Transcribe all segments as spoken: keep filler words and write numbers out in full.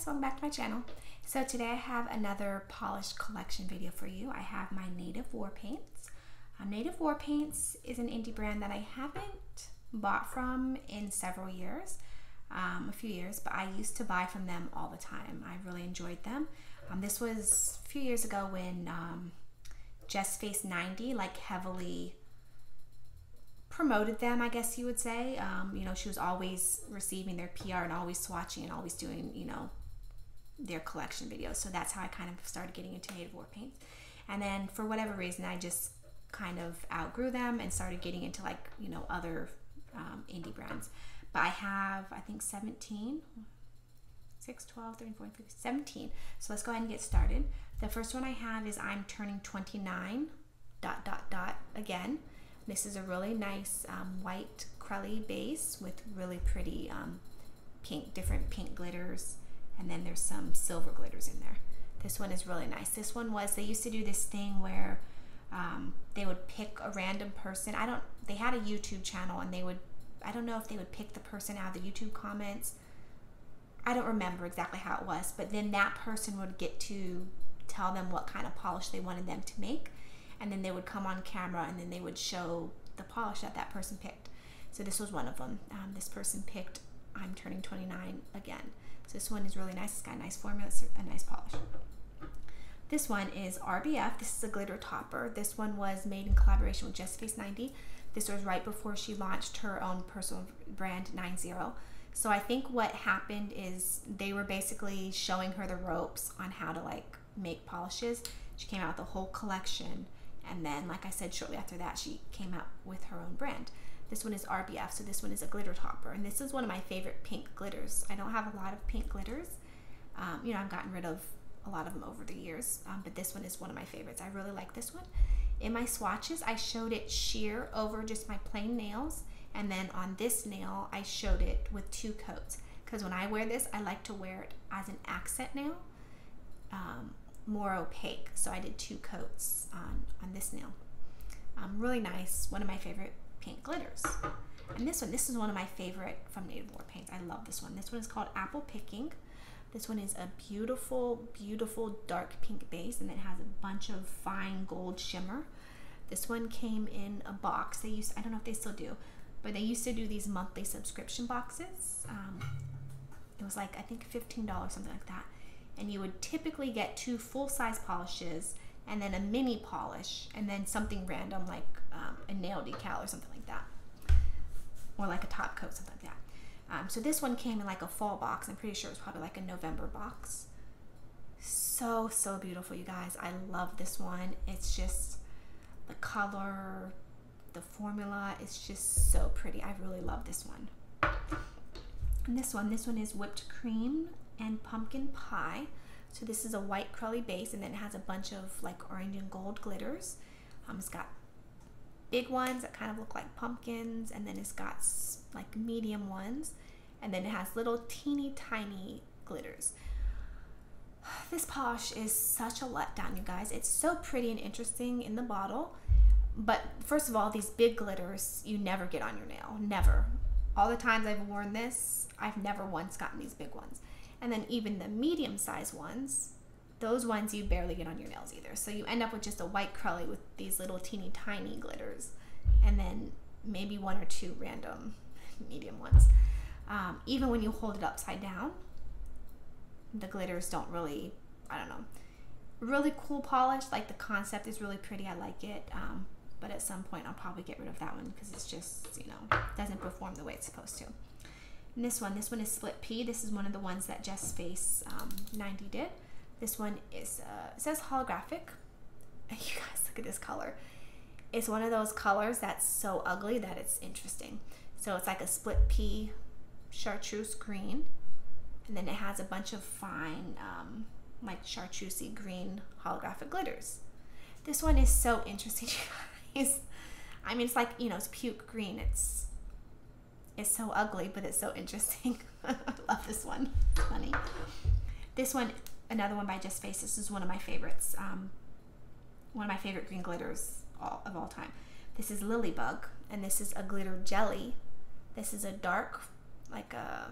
guys, welcome back to my channel. So today I have another polished collection video for you. I have my Native War Paints. Um, Native War Paints is an indie brand that I haven't bought from in several years, um, a few years, but I used to buy from them all the time. I really enjoyed them. Um, this was a few years ago when um, Jessface ninety like heavily promoted them, I guess you would say. Um, you know, she was always receiving their P R and always swatching and always doing, you know, their collection videos. So that's how I kind of started getting into Native War Paints. And then for whatever reason, I just kind of outgrew them and started getting into like, you know, other um, indie brands. But I have, I think seventeen, six, twelve, thirteen, fourteen, fifteen, seventeen. So let's go ahead and get started. The first one I have is I'm Turning twenty-nine, dot, dot, dot, again. This is a really nice um, white crelly base with really pretty um, pink, different pink glitters, and then there's some silver glitters in there. This one is really nice. This one was, they used to do this thing where um, they would pick a random person. I don't, they had a YouTube channel and they would, I don't know if they would pick the person out of the YouTube comments. I don't remember exactly how it was, but then that person would get to tell them what kind of polish they wanted them to make. And then they would come on camera and then they would show the polish that that person picked. So this was one of them. Um, this person picked I'm Turning twenty-nine again. So this one is really nice. It's got a nice formula. It's a nice polish. This one is R B F. This is a glitter topper. This one was made in collaboration with Jessface ninety. This was right before she launched her own personal brand, ninety. So I think what happened is they were basically showing her the ropes on how to like make polishes. She came out with a whole collection. And then, like I said, shortly after that, she came out with her own brand. This one is R B F, so this one is a glitter topper. And this is one of my favorite pink glitters. I don't have a lot of pink glitters. Um, you know, I've gotten rid of a lot of them over the years, um, but this one is one of my favorites. I really like this one. In my swatches, I showed it sheer over just my plain nails. And then on this nail, I showed it with two coats. Because when I wear this, I like to wear it as an accent nail. Um, more opaque, so I did two coats on, on this nail. Um, really nice, one of my favorite pink glitters. And this one, this is one of my favorite from Native War Paints. I love this one. This one is called Apple Picking. This one is a beautiful, beautiful dark pink base, and it has a bunch of fine gold shimmer. This one came in a box. They used, I don't know if they still do, but they used to do these monthly subscription boxes. Um, it was like, I think fifteen dollars, something like that. And you would typically get two full-size polishes and then a mini polish and then something random like um, a nail decal or something like that, or like a top coat, something like that. Um, so this one came in like a fall box. I'm pretty sure it was probably like a November box. So, so beautiful, you guys. I love this one. It's just the color, the formula, it's just so pretty. I really love this one. And this one, this one is Whipped Cream and Pumpkin Pie. So this is a white crelly base, and then it has a bunch of like orange and gold glitters. Um, it's got big ones that kind of look like pumpkins, and then it's got like medium ones, and then it has little teeny tiny glitters. This polish is such a letdown, you guys. It's so pretty and interesting in the bottle, but first of all, these big glitters you never get on your nail, never. All the times I've worn this, I've never once gotten these big ones. And then even the medium-sized ones, those ones you barely get on your nails either. So you end up with just a white crelly with these little teeny tiny glitters, and then maybe one or two random medium ones. Um, even when you hold it upside down, the glitters don't really, I don't know, really cool polish. Like the concept is really pretty, I like it. Um, but at some point I'll probably get rid of that one because it's just, you know, doesn't perform the way it's supposed to. And this one, this one is Split Pea. This is one of the ones that Jessface ninety um, did. This one is, uh, it says holographic. You guys, look at this color. It's one of those colors that's so ugly that it's interesting. So it's like a split pea chartreuse green. And then it has a bunch of fine, um, like chartreusey green holographic glitters. This one is so interesting, you guys. I mean, it's like, you know, it's puke green. It's... It's so ugly, but it's so interesting. I love this one. It's funny. This one, another one by Jessface. This is one of my favorites. Um, one of my favorite green glitters all, of all time. This is Lily Bug, and this is a glitter jelly. This is a dark, like a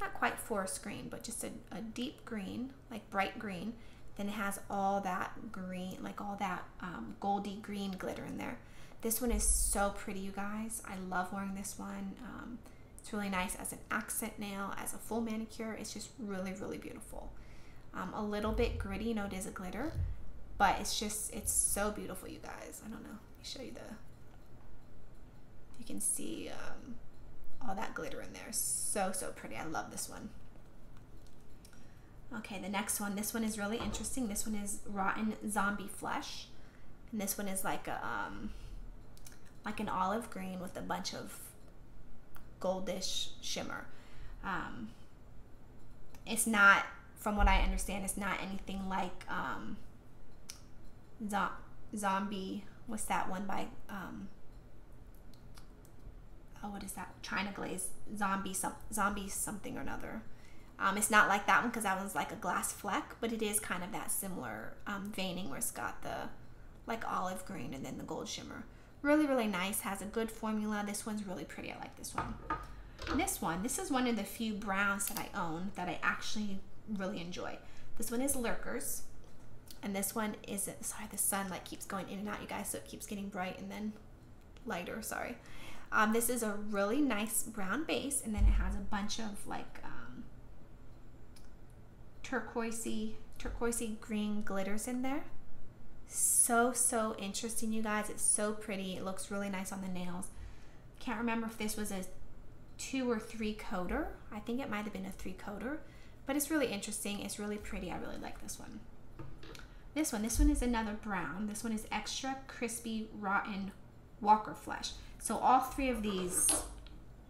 not quite forest green, but just a, a deep green, like bright green. Then it has all that green, like all that um, goldy green glitter in there. This one is so pretty, you guys. I love wearing this one. Um, it's really nice as an accent nail, as a full manicure. It's just really, really beautiful. Um, a little bit gritty, you know, it is a glitter, but it's just, it's so beautiful, you guys. I don't know, let me show you the, you can see um, all that glitter in there. So, so pretty. I love this one. Okay, the next one, this one is really interesting. This one is Rotten Zombie Flesh. And this one is like a, um, like an olive green with a bunch of goldish shimmer. Um, it's not, from what I understand, it's not anything like um, zo Zombie, what's that one by, um, oh, what is that? China Glaze, Zombie, some, zombie something or another. Um, it's not like that one because that one's like a glass fleck, but it is kind of that similar um, veining where it's got the like olive green and then the gold shimmer. Really, really nice. Has a good formula. This one's really pretty. I like this one. This one, this is one of the few browns that I own that I actually really enjoy. This one is Lurkers, and this one is, sorry, the sun like keeps going in and out, you guys, so it keeps getting bright and then lighter, sorry. Um, this is a really nice brown base, and then it has a bunch of like um, turquoisey, turquoisey green glitters in there. So, so interesting, you guys. It's so pretty. It looks really nice on the nails. Can't remember if this was a two or three coater. I think it might have been a three coater, but it's really interesting. It's really pretty. I really like this one. This one, this one is another brown. This one is Extra Crispy Rotten Walker Flesh. So all three of these,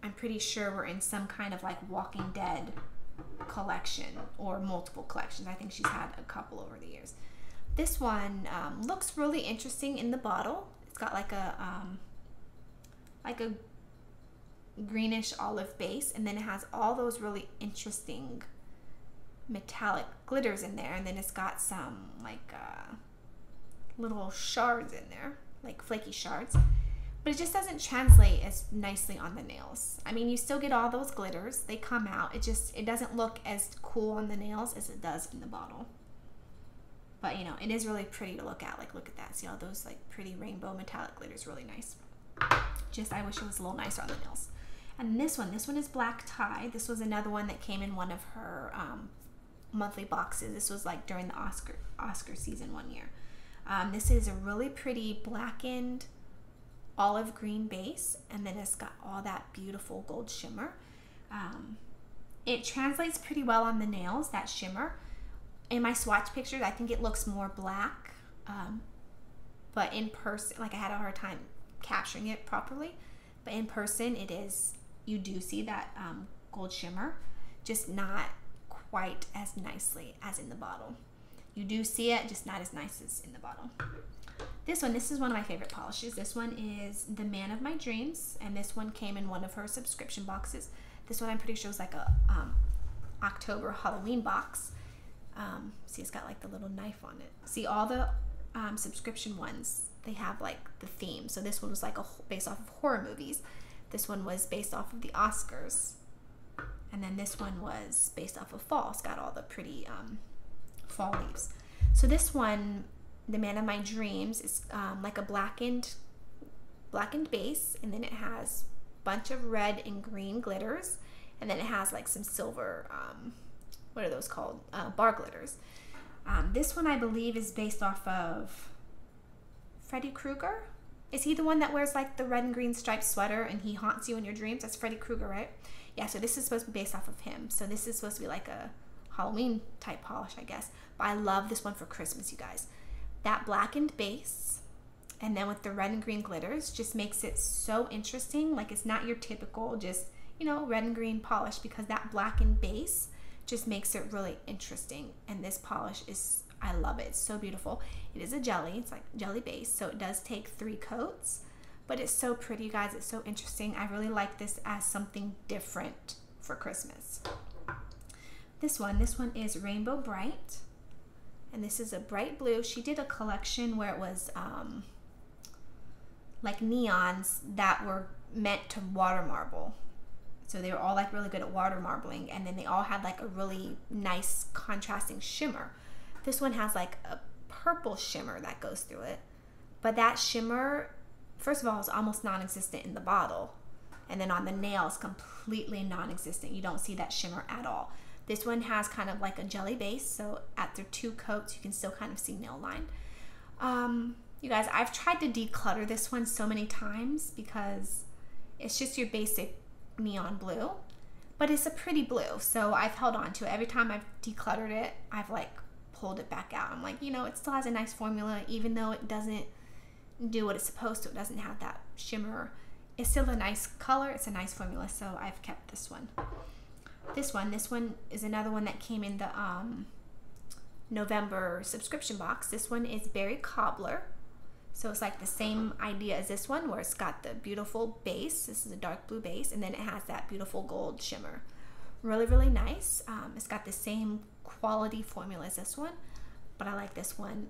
I'm pretty sure, were in some kind of like Walking Dead collection or multiple collections. I think she's had a couple over the years. This one um, looks really interesting in the bottle. It's got like a um, like a greenish olive base, and then it has all those really interesting metallic glitters in there, and then it's got some like uh, little shards in there, like flaky shards. But it just doesn't translate as nicely on the nails. I mean, you still get all those glitters. They come out. It just, it doesn't look as cool on the nails as it does in the bottle. But, you know, it is really pretty to look at. Like, look at that. See all those, like, pretty rainbow metallic glitters. Really nice. Just, I wish it was a little nicer on the nails. And this one. This one is Black Tie. This was another one that came in one of her um, monthly boxes. This was, like, during the Oscar, Oscar season one year. Um, this is a really pretty blackened olive green base, and then it's got all that beautiful gold shimmer. Um, it translates pretty well on the nails, that shimmer. In my swatch pictures, I think it looks more black, um, but in person, like I had a hard time capturing it properly, but in person it is, you do see that um, gold shimmer, just not quite as nicely as in the bottle. You do see it, just not as nice as in the bottle. This one, this is one of my favorite polishes. This one is The Man of My Dreams, and this one came in one of her subscription boxes. This one I'm pretty sure was like a um, October Halloween box. Um, see, it's got like the little knife on it. See, all the um, subscription ones, they have like the theme. So this one was like a based off of horror movies. This one was based off of the Oscars. And then this one was based off of fall. It's got all the pretty um, fall leaves. So this one, The Man of My Dreams, is um, like a blackened, blackened base. And then it has a bunch of red and green glitters. And then it has like some silver... Um, what are those called? Uh, bar glitters. Um, this one I believe is based off of Freddy Krueger. Is he the one that wears like the red and green striped sweater and he haunts you in your dreams? That's Freddy Krueger, right? Yeah, so this is supposed to be based off of him. So this is supposed to be like a Halloween type polish, I guess. But I love this one for Christmas, you guys. That blackened base and then with the red and green glitters just makes it so interesting. Like it's not your typical just, you know, red and green polish, because that blackened base just makes it really interesting. And this polish is, I love it. It's so beautiful. It is a jelly. It's like jelly base, so it does take three coats, but it's so pretty, you guys. It's so interesting. I really like this as something different for Christmas. This one, this one is Rainbow Bright, and this is a bright blue. She did a collection where it was um, like neons that were meant to water marble. So they were all like really good at water marbling, and then they all had like a really nice contrasting shimmer. This one has like a purple shimmer that goes through it, but that shimmer, first of all, is almost non-existent in the bottle, and then on the nails, completely non-existent. You don't see that shimmer at all. This one has kind of like a jelly base, so after two coats, you can still kind of see nail line. Um, you guys, I've tried to declutter this one so many times because it's just your basic neon blue, but it's a pretty blue, so I've held on to it. Every time I've decluttered it, I've like pulled it back out. I'm like, you know, it still has a nice formula, even though it doesn't do what it's supposed to. It doesn't have that shimmer. It's still a nice color. It's a nice formula, so I've kept this one. This one, this one is another one that came in the um, November subscription box. This one is Berry Cobbler. So it's like the same idea as this one where it's got the beautiful base. This is a dark blue base, and then it has that beautiful gold shimmer. Really, really nice. Um, it's got the same quality formula as this one, but I like this one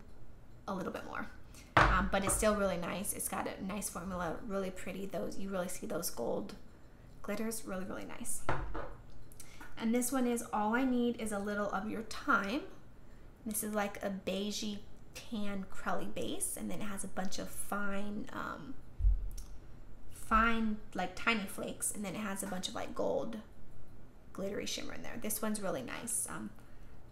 a little bit more. Um, but it's still really nice. It's got a nice formula, really pretty. Those, you really see those gold glitters, really, really nice. And this one is All I Need is a Little of Your Time. This is like a beigey tan crelly base, and then it has a bunch of fine, um, fine like tiny flakes, and then it has a bunch of like gold glittery shimmer in there. This one's really nice. Um,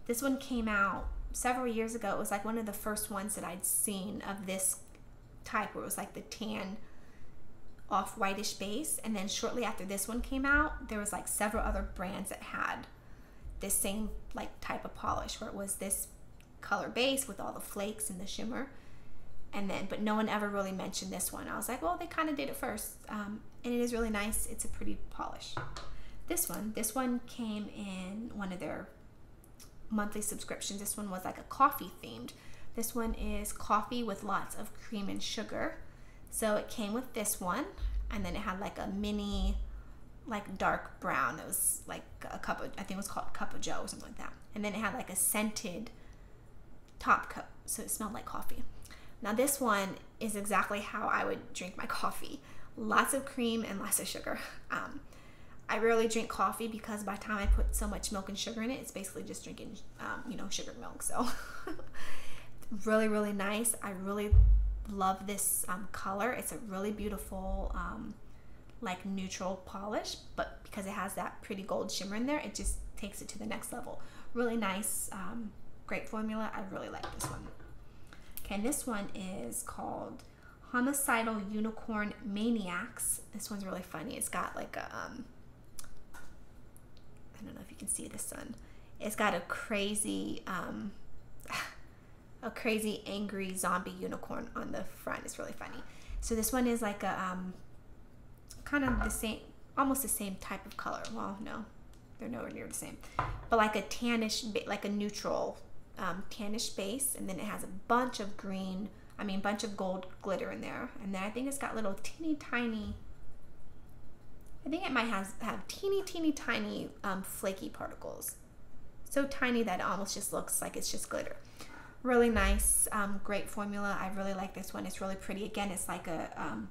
this one came out several years ago. It was like one of the first ones that I'd seen of this type where it was like the tan off whitish base, and then shortly after this one came out, there was like several other brands that had this same like type of polish where it was this color base with all the flakes and the shimmer, and then but no one ever really mentioned this one. I was like, well, they kind of did it first, um, and it is really nice. It's a pretty polish. This one, this one came in one of their monthly subscriptions. This one was like a coffee themed. This one is Coffee with Lots of Cream and Sugar. So it came with this one, and then it had like a mini, like dark brown. It was like a cup of, I think it was called Cup of Joe or something like that. And then it had like a scented top coat, so it smelled like coffee. Now this one is exactly how I would drink my coffee. Lots of cream and lots of sugar. Um, I rarely drink coffee because by the time I put so much milk and sugar in it, it's basically just drinking, um, you know, sugared milk. So really, really nice. I really love this um, color. It's a really beautiful um, like neutral polish, but because it has that pretty gold shimmer in there, it just takes it to the next level. Really nice, um, great formula. I really like this one. Okay, and this one is called Homicidal Unicorn Maniacs. This one's really funny. It's got like a, um, I don't know if you can see the sun. It's got a crazy, um, a crazy angry zombie unicorn on the front. It's really funny. So this one is like a um, kind of the same, almost the same type of color. Well, no, they're nowhere near the same, but like a tannish, like a neutral um, tannish base, and then it has a bunch of green, I mean, bunch of gold glitter in there, and then I think it's got little teeny tiny. I think it might have, have teeny, teeny, tiny um, flaky particles. So tiny that it almost just looks like it's just glitter. Really nice, um, great formula. I really like this one. It's really pretty. Again, it's like a, um,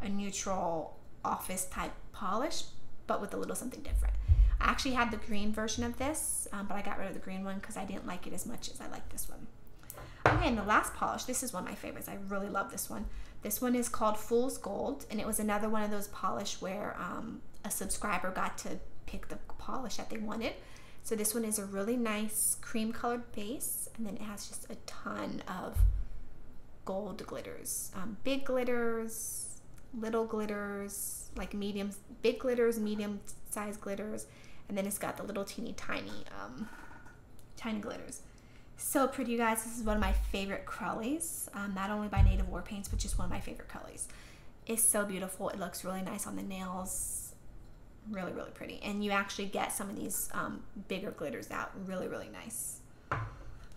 a neutral office type polish, but with a little something different. I actually had the green version of this, um, but I got rid of the green one because I didn't like it as much as I like this one. Okay, and the last polish, this is one of my favorites. I really love this one. This one is called Fool's Gold, and it was another one of those polish where um, a subscriber got to pick the polish that they wanted. So this one is a really nice cream colored base, and then it has just a ton of gold glitters. Um, big glitters, little glitters, like medium, big glitters, medium sized glitters, and then it's got the little teeny tiny, um, tiny glitters. So pretty, you guys. This is one of my favorite crellies, um, not only by Native War Paints, but just one of my favorite crellies. It's so beautiful. It looks really nice on the nails. Really, really pretty. And you actually get some of these um, bigger glitters out. Really, really nice.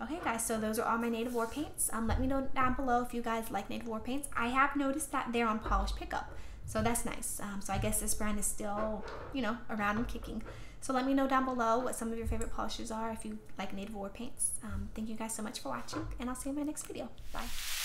Okay, guys, so those are all my Native War Paints. Um, let me know down below if you guys like Native War Paints. I have noticed that they're on Polish Pickup, so that's nice. Um, so I guess this brand is still, you know, around and kicking. So let me know down below what some of your favorite polishes are if you like Native War Paints. Um, thank you guys so much for watching, and I'll see you in my next video. Bye.